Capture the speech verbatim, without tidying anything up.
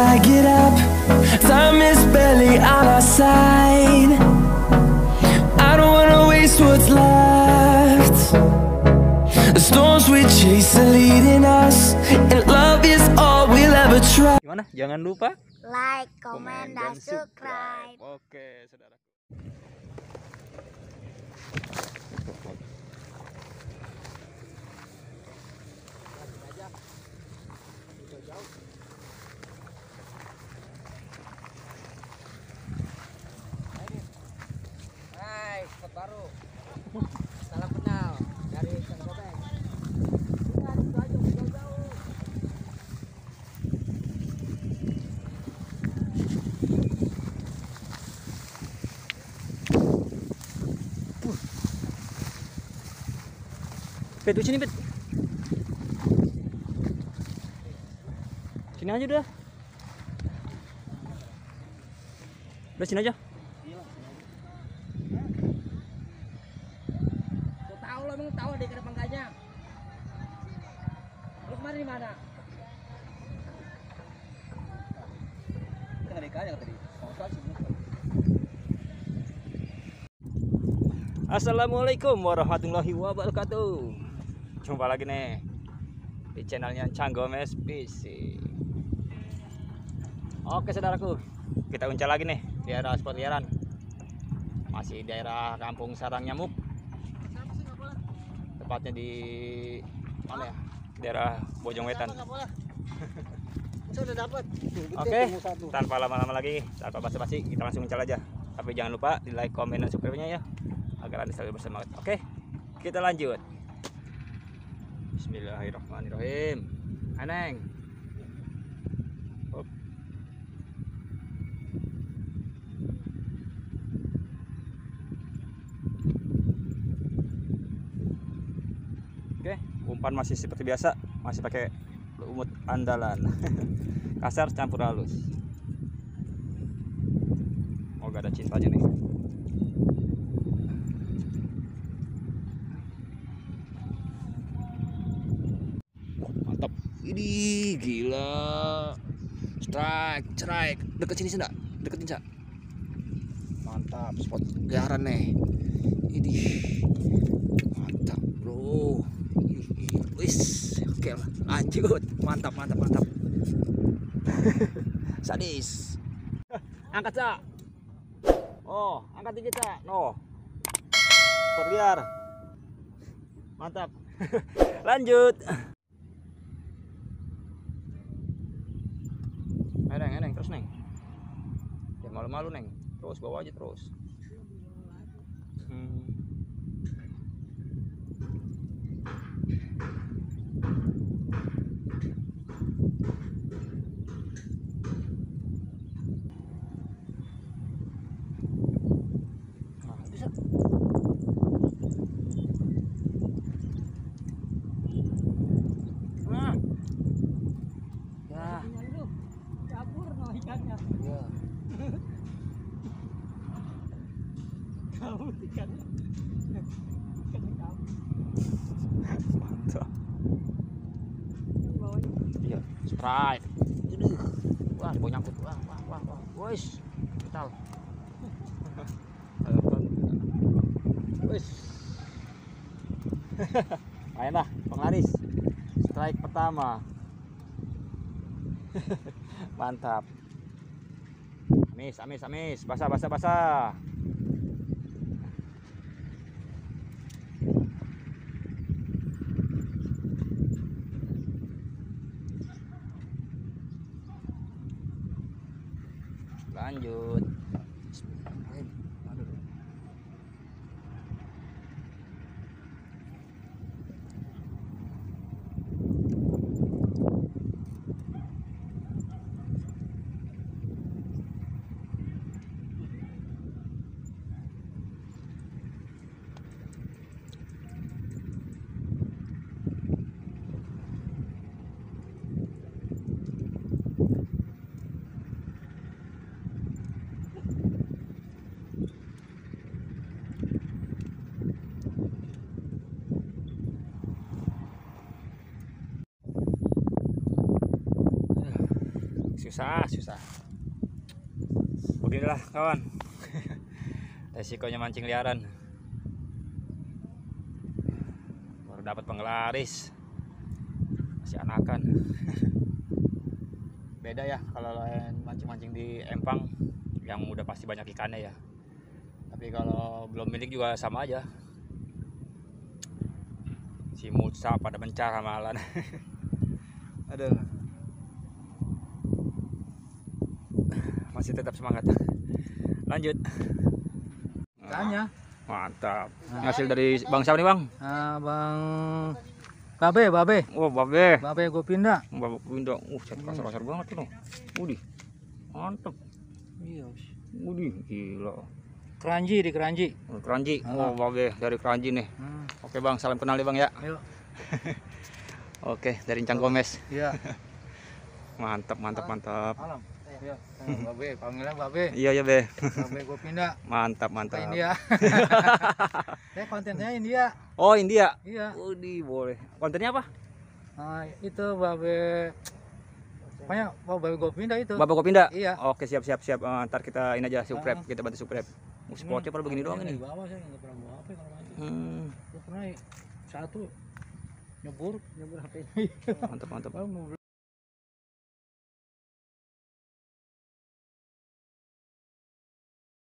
I get up, time is barely on our side. I don't wanna waste what's left. The storms we chase are leading us, and love is all we'll ever try. Gimana? Jangan lupa like, comment, dan subscribe. Oke, saudara. Baru salam kenal dari Ncank Ghomesh. Pet, sini pet. Sini aja udah. Udah sini aja. Tahu deh kenapa enggaknya. Lu kemarin di mana? Tadi. Assalamualaikum warahmatullahi wabarakatuh. Jumpa lagi nih di channelnya Ncank Ghomesh Fishing. Oke saudaraku, kita uncal lagi nih di daerah spot liaran. Masih daerah Kampung Sarang Nyamuk. Tempatnya di mana ya? Daerah Bojong Wetan. Oke, tanpa lama-lama lagi, tanpa basa-basi, kita langsung mencal aja. Tapi jangan lupa di like, komen, dan subscribe-nya ya, agar Anda selalu bersemangat. Oke, kita lanjut. Bismillahirrahmanirrahim. Aneng. Umpan masih seperti biasa, masih pakai lumut andalan kasar campur halus. Oh, gak ada cintanya nih. Mantap, ini gila. Strike, strike. Deket sini sih, deketin sih. Mantap, spot garan nih. Ini mantap, bro. Wis, oke lah, lanjut. Mantap, mantap, mantap. Sadis. Angkat cak. Oh, angkat dikit cak. No. Berliar. Mantap. Lanjut. Ayo neng, neng terus neng. Jangan malu-malu neng. Terus bawa aja terus. Hmm. Mantap. Iya, strike. Wah, di bawah nyangkut. Wah, wah, wah, wah. Wis, betal. Wis. Main lah, penglaris. Strike pertama. Mantap. Amis, amis, amis. Basah, basah, basah. Lanjut. susah susah. Beginilah kawan resikonya mancing liaran. Baru dapat penggelaris, masih anakan. Beda ya kalau mancing-mancing di empang yang udah pasti banyak ikannya ya. Tapi kalau belum milik juga sama aja. Si Musa pada mencar amalan. Aduh. Masih tetap semangat. Lanjut. Tanya. Mantap. Hasil dari Bang siapa nih, Bang? Ah, Bang Babe, Babe. Oh, Babe. Babe gue pindah. Babe pindah. Uh, kasar-kasar banget tuh. Udih. Mantap. Iya. Udih, gila. Keranji di Keranji. Keranji. Oh, Babe dari Keranji nih. Hmm. Oke Bang, salam kenal nih Bang ya. Oke, dari Ncank Ghomesh. Iya. Mantap, mantap, mantap. Salam. Iya. Babe, panggilan Babe. Iya ya, Be. Babe gua pindah. Mantap, mantap. Ke India. Eh, kontennya India. Oh, India. Iya. Udi, boleh. Kontennya apa? Nah, itu Babe. Pokoknya Babe gua pindah itu. Babe gua pindah. Iya. Oke, siap, siap, siap. Uh, ntar kita ini aja subrep, kita bantu subrep. Spotnya pada begini doang ini. Bawah saya nggak pernah bawa apa kalau mancing. Hmm. Pernah satu nyebur, nyebur H P. Mantap, mantap.